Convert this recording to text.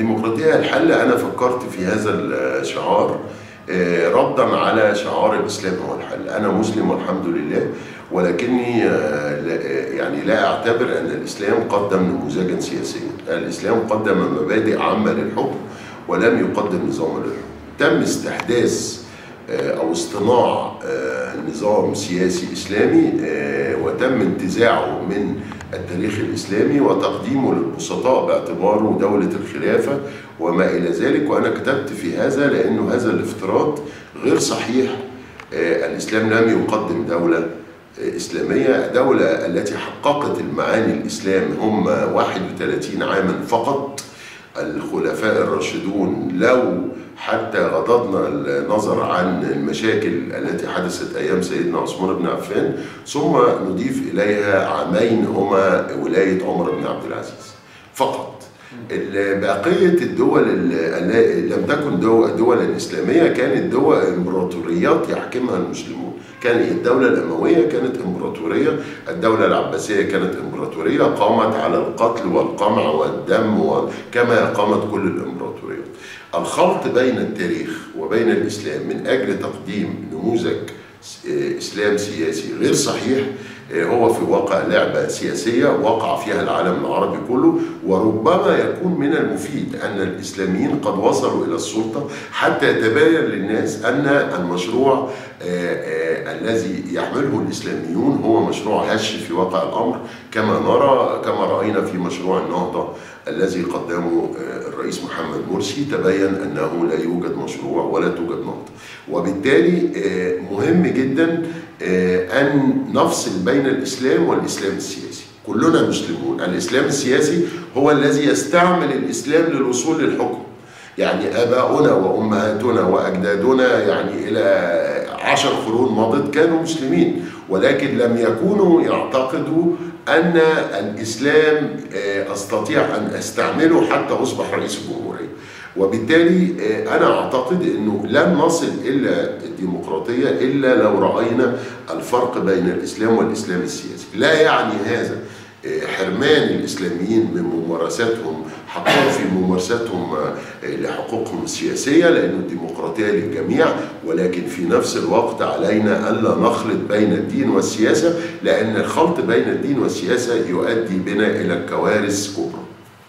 الديمقراطية الحل، أنا فكرت في هذا الشعار ردا على شعار الإسلام هو الحل. أنا مسلم والحمد لله، ولكني يعني لا أعتبر أن الإسلام قدم نموذجا سياسيا. الإسلام قدم مبادئ عامة للحكم ولم يقدم نظام للحكم. تم استحداث أو اصطناع نظام سياسي إسلامي وتم انتزاعه من التاريخ الإسلامي وتقديمه للبسطاء باعتباره دولة الخلافة وما إلى ذلك. وأنا كتبت في هذا لأنه هذا الافتراض غير صحيح. الإسلام لم يقدم دولة إسلامية. الدولة التي حققت المعاني الإسلام هم 31 عاما فقط، الخلفاء الراشدون. لو حتى غضضنا النظر عن المشاكل التي حدثت أيام سيدنا عثمان بن عفان، ثم نضيف إليها عامين هما ولاية عمر بن عبد العزيز فقط. بقية الدول اللي لم تكن دولا إسلامية كانت دول إمبراطوريات يحكمها المسلمون. كان الدولة الأموية كانت إمبراطورية، الدولة العباسية كانت إمبراطورية قامت على القتل والقمع والدم كما قامت كل الإمبراطوريات. الخلط بين التاريخ وبين الإسلام من أجل تقديم نموذج إسلام سياسي غير صحيح هو في واقع لعبة سياسية وقع فيها العالم العربي كله. وربما يكون من المفيد أن الإسلاميين قد وصلوا إلى السلطة حتى يتبين للناس أن المشروع الذي يحمله الإسلاميون هو مشروع هش في واقع الأمر، كما رأينا في مشروع النهضة الذي قدمه الرئيس محمد مرسي. تبين أنه لا يوجد مشروع ولا توجد نهضة، وبالتالي مهم جدا أن نفصل بين الإسلام والإسلام السياسي. كلنا مسلمون. الإسلام السياسي هو الذي يستعمل الإسلام للوصول للحكم. يعني آباؤنا وأمهاتنا وأجدادنا يعني إلى 10 قرون مضت كانوا مسلمين، ولكن لم يكونوا يعتقدوا أن الإسلام أستطيع أن أستعمله حتى أصبح رئيس الجمهورية. وبالتالي أنا أعتقد أنه لن نصل إلى الديمقراطية إلا لو رأينا الفرق بين الإسلام والإسلام السياسي. لا يعني هذا حرمان الإسلاميين من ممارساتهم حقا في ممارساتهم لحقوقهم السياسية، لأن الديمقراطية للجميع، ولكن في نفس الوقت علينا ألا نخلط بين الدين والسياسة، لأن الخلط بين الدين والسياسة يؤدي بنا إلى كوارث كبرى.